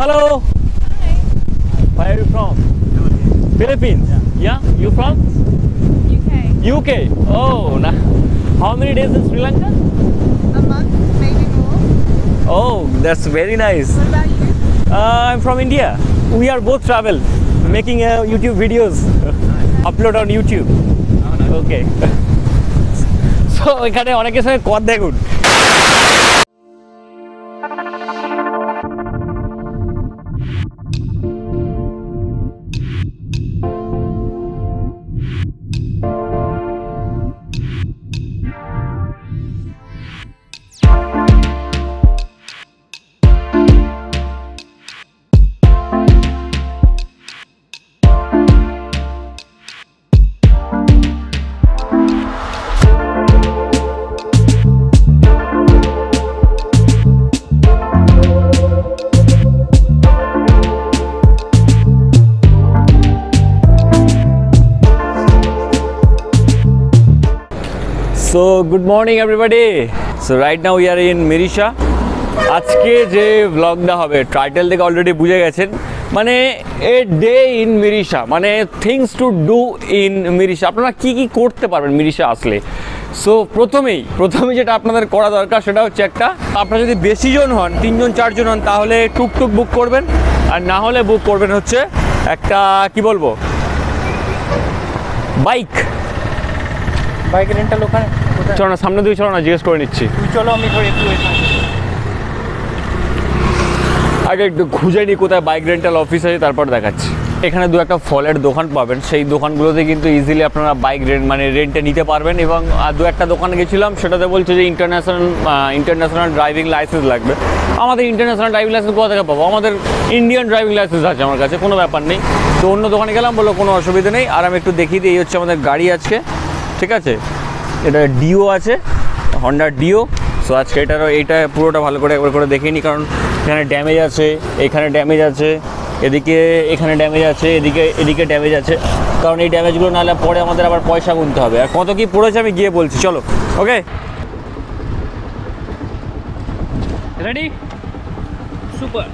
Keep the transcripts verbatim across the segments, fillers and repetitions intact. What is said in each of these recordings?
hello. Hi. Where are you from? Philippines. Philippines. Yeah. yeah? You from? U K. U K. Oh, nah. How many days in Sri Lanka? A month, maybe more. Oh, that's very nice. What about you? Uh, I'm from India. We are both travel, making uh, YouTube videos, nice. Upload on YouTube. Oh, nice. Okay. So, we can only say God is good. So good morning everybody. So right now we are in Mirissa. आज के जे vlog ना होगे, title देखा already बुझे गए थे। माने a day in Mirissa, माने things to do in Mirissa। अपना की की कोर्टे पार में Mirissa आसले। So प्रथमे ही, प्रथमे जेट आपना दर कोड़ा दर का शेड़ा चेकटा। आपना जो दी बेसी जोन होन, तीन जोन चार जोन होन, ताहोले टुक टुक बुक कोड बन, और ना होले बुक कोड बन होच्छे, एक टा की बोल बो, bike। बाइक रेंटल ओखाने चलो ना सामने দুই চলো না জিজ্ঞেস করে নিচ্ছি তুই চলো আমি ধরে একটু ওই আগে একটু খুঁজে নি কোথায় বাইক রেন্টাল অফিস আছে তারপর দেখাচ্ছি এখানে দুই একটা ফলের দোকান পাবেন সেই দোকানগুলোতে কিন্তু ইজিলি আপনারা বাইক রেন্ট মানে রেন্টে নিতে পারবেন এবং দুই একটা দোকানে গেছিলাম সেটাতে বলছে যে ইন্টারন্যাশনাল ইন্টারন্যাশনাল ড্রাইভিং লাইসেন্স লাগবে আমাদের ইন্টারন্যাশনাল ড্রাইভিং লাইসেন্স কোথা থেকে পাবো আমাদের ইন্ডিয়ান ড্রাইভিং লাইসেন্স আছে আমার কাছে কোনো ব্যাপার নেই তো অন্য দোকানে গেলাম বলল কোনো অসুবিধা নেই আর আমি একটু দেখিয়ে দিই এই হচ্ছে আমাদের গাড়ি আজকে ঠিক আছে এটা ডিও আছে Honda Dio সো আজকে এটারও এইটা পুরোটা ভালো করে একবার করে দেখে নি কারণ এখানে ড্যামেজ আছে এখানে ড্যামেজ আছে এদিকে এখানে ড্যামেজ আছে এদিকে এদিকে ড্যামেজ আছে কারণ এই ড্যামেজগুলো নালে পরে আমাদের আবার পয়সা গুনতে হবে আর কত কি পড়েছে আমি গিয়ে বলছি চলো okay ready super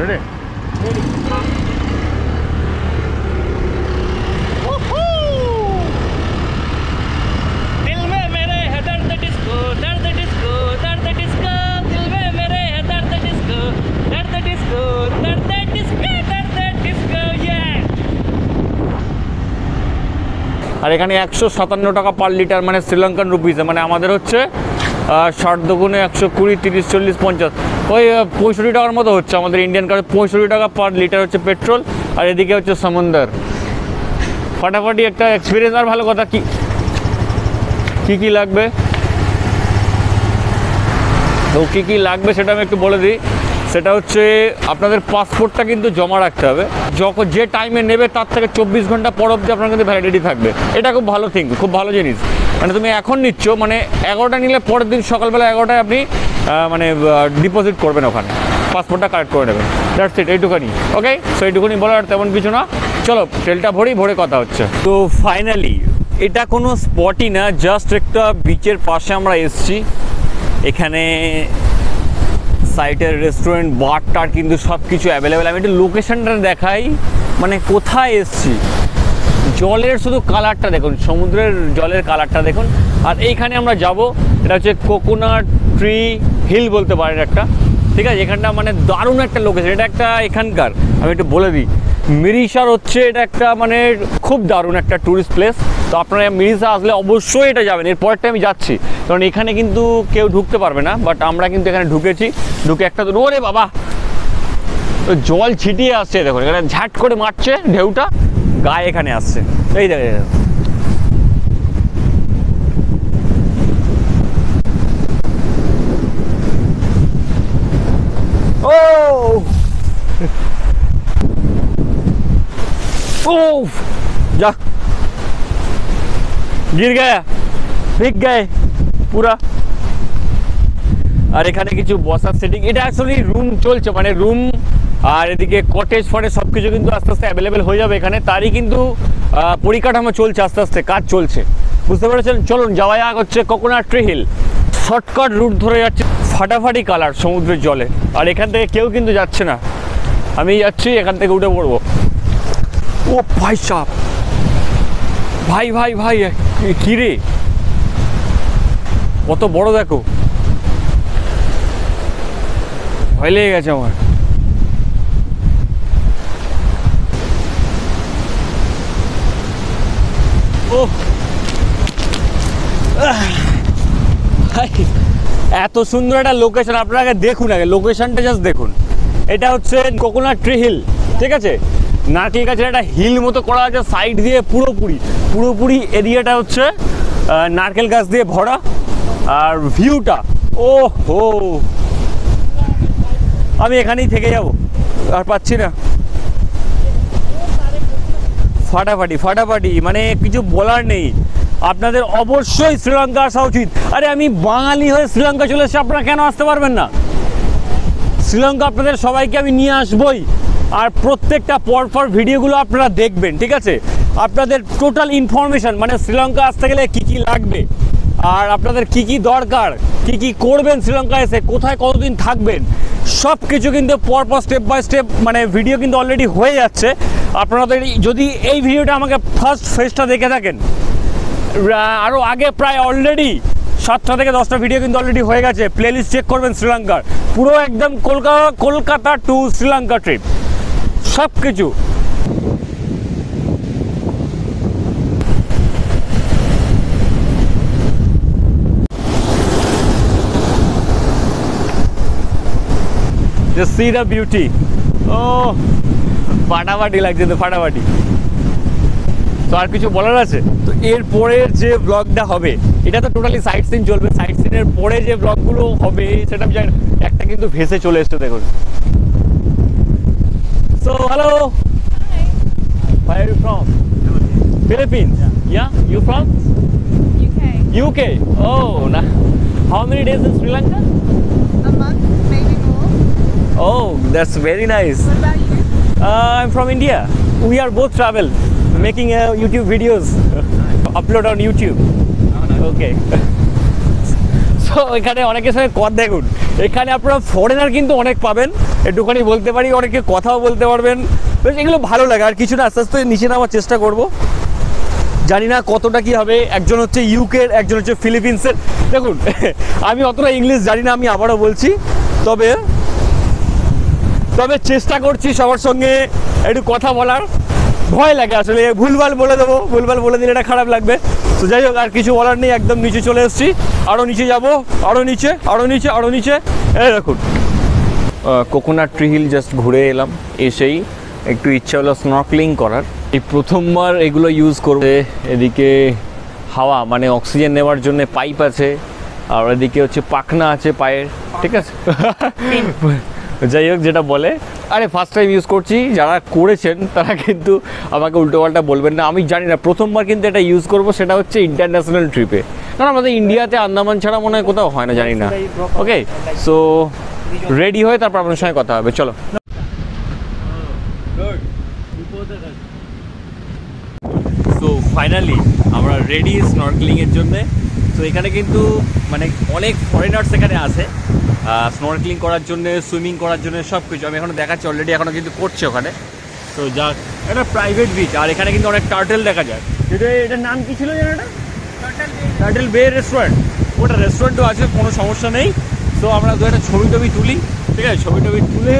ready ready আর এখানে একশো সাতান্ন টাকা পার লিটার মানে শ্রীলঙ্কান রুপিতে মানে আমাদের হচ্ছে ষাট দুগুণে একশো কুড়ি তিরিশ চল্লিশ পঞ্চাশ ওই পঁয়ষট্টি টাকার মতো হচ্ছে আমাদের ইন্ডিয়ান কারে পঁয়ষট্টি টাকা পার লিটার হচ্ছে পেট্রোল আর এদিকে হচ্ছে সমুদ্র फटाफटই একটা এক্সপেরিয়েন্স আর ভালো কথা কি কি কি লাগবে তো কি কি লাগবে সেটা আমি একটু বলে দিই সেটা হচ্ছে আপনাদের পাসপোর্টটা কিন্তু জমা রাখতে হবে যখন যে টাইমে নেবে তার থেকে চব্বিশ ঘন্টা পর অবধি আপনার কাছে ভ্যালিডিটি থাকবে এটা খুব ভালো থিং খুব ভালো জিনিস মানে তুমি এখন নিচ্ছ মানে এগারোটা নিলে পরের দিন সকালবেলা এগারোটায় আপনি মানে ডিপোজিট করবেন ওখানে পাসপোর্টটা কালেক্ট করে নেবেন দ্যাটস ইট এইটুকুনি ওকে সো এইটুকুনি বলার তেমন কিছু না চলো তেলটা ভরি ভরে কথা হচ্ছে তো ফাইনালি এটা কোনো স্পটই না জাস্ট একটা বিচের পাশে আমরা এসেছি এখানে সাইটের রেস্টুরেন্ট বারটার কিন্তু সব কিছু অ্যাভেলেবেল আমি একটু লোকেশনটা দেখাই মানে কোথায় এসছি জলের শুধু কালারটা দেখুন সমুদ্রের জলের কালারটা দেখুন আর এইখানে আমরা যাব এটা হচ্ছে কোকোনাট ট্রি হিল বলতে পারেন একটা ঠিক আছে এখানটা মানে দারুণ একটা লোকেশন এটা একটা এখানকার আমি একটু বলে দিই মিরিশার হচ্ছে এটা একটা মানে খুব দারুণ একটা ট্যুরিস্ট প্লেস তো আপনারা মিরিশা আসলে অবশ্যই এটা যাবেন এর পরেরটা আমি যাচ্ছি কারণ এখানে কিন্তু কেউ ঢুকতে পারবে না বাট আমরা কিন্তু এখানে ঢুকেছি ঢুকে একটা তো ওরে বাবা তো জল ছিটিয়ে আসছে দেখুন এখানে ঝাট করে মারছে ঢেউটা গায়ে এখানে আসছে এই দেখে ও যা गिर गया भीग गए पूरा और এখানে কিছু বসার সেটিং এটা আসলে রুম চলছে মানে রুম আর এদিকে কটেজ ফরে সবকিছু কিন্তু আস্তে আস্তে অ্যাভেলেবেল হয়ে যাবে এখানে তারই কিন্তু পরিকাঠামো চলছে আস্তে আস্তে কাজ চলছে বুঝতে পারছেন চলুন যাওয়া যাক হচ্ছে coconut tree hill shortcut route ধরে যাচ্ছে फाटाफाटी कलर समुद्र जले और एखान क्यों क्योंकि जाच्छे ना हमें जाखान उठे पड़ब। ओ भाई साहब भाई भाई भाई कि रे कत बड़ो देखो भय लेगे गेছে আমার। ও এত সুন্দর একটা লোকেশন আপনারা দেখুন, আগে লোকেশনটা জাস্ট দেখুন। এটা হচ্ছে কোকোনাট ট্রি হিল, ঠিক আছে? नारकेल गाछের একটা হিল মতো করা আছে সাইড দিয়ে, পুরোপুরি পুরোপুরি এরিয়াটা হচ্ছে নারকেল গাছ দিয়ে ভরা। আর ভিউটা ওহো আমি এখানেই থেকে যাব আর পাচ্ছি না। ফাটাফাটি ফাটাফাটি মানে কিছু বলার নেই। আপনাদের অবশ্যই শ্রীলঙ্কা আসা উচিত। আরে আমি বাঙালি হয়ে শ্রীলঙ্কা চলে এসেছি, আপনারা কেন আসতে পারবেন না? শ্রীলঙ্কা আপনাদের সবাইকে আমি নিয়ে আসবই और प्रत्येकटा परपर भिडियोगुलो आपनारा देखबेन, ठीक आछे? आपनादेर टोटाल इनफरमेशन माने श्रीलंका आसते गेले कि कि लागबे और आपनादेर कि कि दरकार, कि कि करबेन श्रीलंका एसे, कोथाय कतदिन थाकबेन, सबकिछु किन्तु परपर स्टेप बाय स्टेप माने भिडियो किन्तु अलरेडी हये जाच्छे। आपनादेर जोदि एई भिडियोटा आमाके फार्स्ट फेजटा देखे थाकेन आरो आगे प्राय अलरेडी सातटा थेके दसटा भिडियो किन्तु अलरेडी हये गेछे। प्लेलिस्ट चेक करबेन श्रीलंकार पुरो एकदम कलकाता कलकाता टू श्रीलंका ट्रिप सब किछु। Just see the beauty. Oh, फाटाफाटी लगे तो फाटाफाटी तो और किछु बोलार आछे? तो एर परेर जे ब्लगटा होबे एटा तो टोटाली साइट सीन चलबे। साइट सीनेर परे जे ब्लगगुलो होबे सेटा আমি জানি একটা কিন্তু ভেসে চলে আসছে দেখুন। So hello. Hi. Where are you from? Philippines. Philippines. Yeah. yeah? You from? U K. U K. Oh, nah. How many days in Sri Lanka? A month, maybe more. Oh, that's very nice. What about you? Uh, I'm from India. We are both travel, making uh, YouTube videos, nice. upload on YouTube. Oh, nice. Okay. So এখানে অনেকের সঙ্গে কথা দেখুন। এখানে আপনারা foreigner কিন্তু অনেক পাবেন, একটুখানি বলতে পারি, অনেকে কথাও বলতে পারবেন, বেশ এগুলো ভালো লাগে। আর কিছু না, আস্তে আস্তে নিচে নামার চেষ্টা করব। জানি না কতটা কি হবে। একজন হচ্ছে ইউকের, একজন হচ্ছে ফিলিপিন্সের। দেখুন আমি অতটা ইংলিশ জানি না, আমি আবারও বলছি, তবে তবে চেষ্টা করছি সবার সঙ্গে একটু কথা বলার। ভয় লাগে আসলে, ভুলভাল বলে দেবো, ভুলভাল বলে দিলে এটা খারাপ লাগবে। তো যাই হোক, আর কিছু বলার নেই। একদম নিচে চলে এসেছি, আরও নিচে যাবো, আরও নিচে আরও নিচে আরও নিচে। এই দেখুন কোকোনাট ট্রি হিল জাস্ট ঘুরে এলাম। এসেই একটু ইচ্ছা হলো স্নর্কলিং করার, এই প্রথমবার এগুলো ইউজ করবে। এদিকে হাওয়া মানে অক্সিজেন নেওয়ার জন্য পাইপ আছে, আর এদিকে হচ্ছে পাখনা আছে পায়ের, ঠিক আছে? যাই হোক, যেটা বলে। আরে ফার্স্ট টাইম ইউজ করছি, যারা করেছেন তারা কিন্তু আমাকে উল্টোপাল্টা বলবেন না, আমি জানি না। প্রথমবার কিন্তু এটা ইউজ করব, সেটা হচ্ছে ইন্টারন্যাশনাল ট্রিপে, কারণ আমাদের ইন্ডিয়াতে আন্দামান ছাড়া মনে হয় কোথাও হয় না, জানি না। ওকে, সো রেডি হয়ে তারপর আপনার সঙ্গে কথা হবে, চলো। সো ফাইনালি আমরা রেডি স্নর্কলিংয়ের জন্যে। তো এখানে কিন্তু মানে অনেক ফরেনার্স এখানে আছে স্নর্কলিং করার জন্যে, সুইমিং করার জন্যে, সব কিছু। আমি এখনও দেখাচ্ছি অলরেডি, এখনও কিন্তু করছে ওখানে। তো যাক, এটা প্রাইভেট বিচ, আর এখানে কিন্তু অনেক টার্টেল দেখা যায়। এটা এটার নাম কী ছিল যেন? এটা টার্টেল বে রেস্টুরেন্ট। ওটা রেস্টুরেন্টও আছে, কোনো সমস্যা নেই। তো আমরা দু একটা ছবি টবি তুলি, ঠিক আছে? ছবি টবি তুলে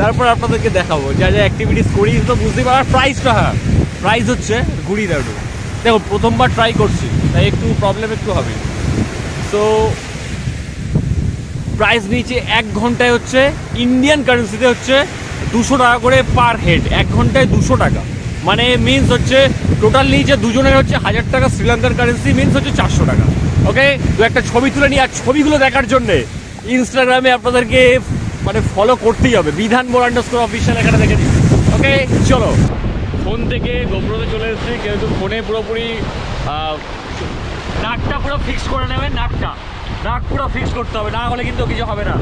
তারপর আপনাদেরকে দেখাবো যা যা অ্যাক্টিভিটিস করি। তো বুঝতেই পারার প্রাইসটা, হ্যাঁ প্রাইস হচ্ছে ঘুরিয়ে দেওয়া। দেখো প্রথমবার ট্রাই করছি, তাই একটু প্রবলেম একটু হবে। তো প্রাইস নিচে এক ঘন্টায় হচ্ছে ইন্ডিয়ান কারেন্সিতে হচ্ছে দুশো টাকা করে পার হেড, এক ঘন্টায় দুশো টাকা মানে মিনস হচ্ছে টোটাল নিচে দুজনের হচ্ছে হাজার টাকা শ্রীলঙ্কার কারেন্সি, মিনস হচ্ছে চারশো টাকা। ওকে, তো একটা ছবি তুলে নিই। আর ছবিগুলো দেখার জন্যে ইনস্টাগ্রামে আপনাদেরকে মানে ফলো করতেই হবে, বিধান বার আন্ডারস্কোর অফিসিয়াল, এখানে দেখে দিই। ওকে চলো, ফোন থেকে গোপ্রোতে চলে এসেছি, কিন্তু ফোনে পুরোপুরি নাকটা পুরো ফিক্স করে নেবেন। নাকটা নাক পুরো ফিক্স করতে হবে, না হলে কিন্তু কিছু হবে না।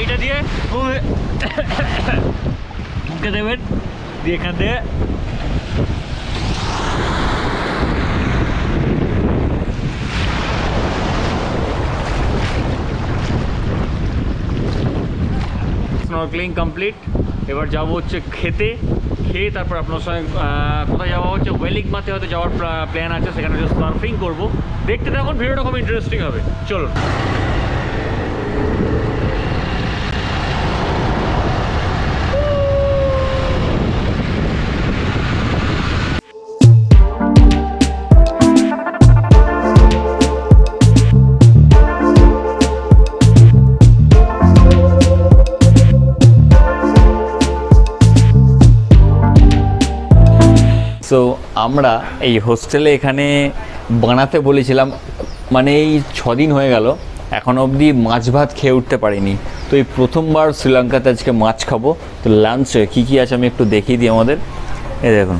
এইটা দিয়ে ঢুকে দেবেন, দিয়ে এখান দিয়ে স্নরকেলিং কমপ্লিট। এবার যাবো হচ্ছে খেতে, খেয়ে তারপর আপনার সঙ্গে কোথায় যাওয়া হচ্ছে ওয়েলিংমাতে হয়তো যাওয়ার প্ল্যান আছে, সেখানে হচ্ছে সার্ফিং করবো। দেখতে থাকুন, ভিডিওটা খুব ইন্টারেস্টিং হবে। চলুন। সো আমরা এই হোস্টেলে এখানে বানাতে বলেছিলাম, মানে এই ছদিন হয়ে গেল এখনও অবধি মাছ ভাত খেয়ে উঠতে পারিনি। তো এই প্রথমবার শ্রীলঙ্কাতে আজকে মাছ খাবো। তো লাঞ্চে কী কী আছে আমি একটু দেখিয়ে দিই আমাদের। এই দেখুন,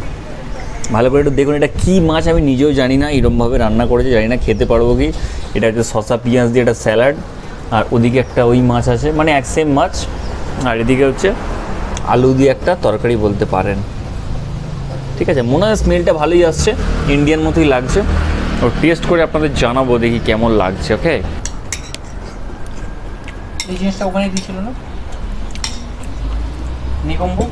ভালো করে একটু দেখুন এটা কী মাছ, আমি নিজেও জানি না এরকমভাবে রান্না করেছে, জানি না খেতে পারবো কি। এটা হচ্ছে শসা পেঁয়াজ দিয়ে একটা স্যালাড, আর ওদিকে একটা ওই মাছ আছে, মানে এক সেম মাছ। আর এদিকে হচ্ছে আলু দিয়ে একটা তরকারি বলতে পারেন। ঠিক আছে, মনে হয় স্মেলটা ভালোই আসছে, ইন্ডিয়ান মতোই লাগছে। ওর টেস্ট করে আপনাদের জানাবো দেখি কেমন লাগছে। ওকে, এই জিনিসটা ওখানে দিয়েছিল না নিকম্বু।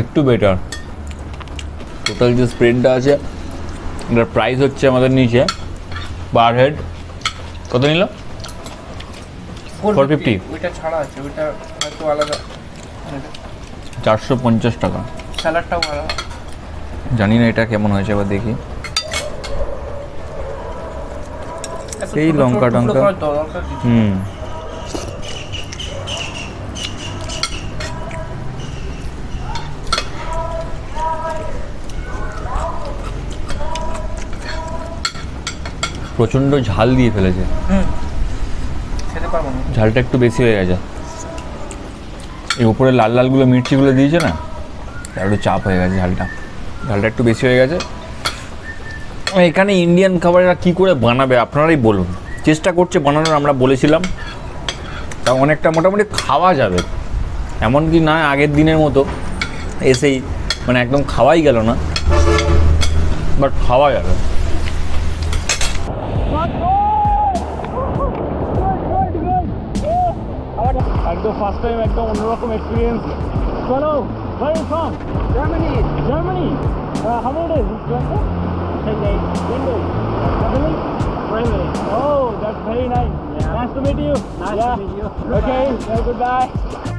একটু বেটার। টোটাল যে স্প্রেডটা আছে এটার প্রাইস হচ্ছে আমাদের নিচে পার হেড কত নিল, চারশো পঞ্চাশ। ওইটা ছাড়া আছে, ওইটা হয়তো আলাদা চারশো পঞ্চাশ টাকা। স্যালাডটাও ভালো, জানি না এটা কেমন হয়েছে, এবার দেখি। এই লঙ্কা টঙ্কা, হুম প্রচন্ড ঝাল দিয়ে ফেলেছে। হুম, ঝালটা একটু বেশি হয়ে গেছে। এই উপরে লাল লালগুলো মির্চিগুলো দিয়েছে না, একটু চাপ হয়ে গেছে ঝালটা, ঝালটা একটু বেশি হয়ে গেছে। এখানে ইন্ডিয়ান খাবার এরা কী করে বানাবে আপনারাই বলুন, চেষ্টা করছে বানানোর। আমরা বলেছিলাম তা অনেকটা মোটামুটি খাওয়া যাবে, এমনকি না আগের দিনের মতো এসেই মানে একদম খাওয়াই গেল না, বাট খাওয়া যাবে। একদম ফার্স্ট টাইম, একদম অন্যরকম এক্সপিরিয়েন্স। চলো ভাই, from Germany, Germany how old is this place? Germany. Oh, that's very nice. Yeah. Nice to meet you. Nice yeah. to meet you. Okay, goodbye.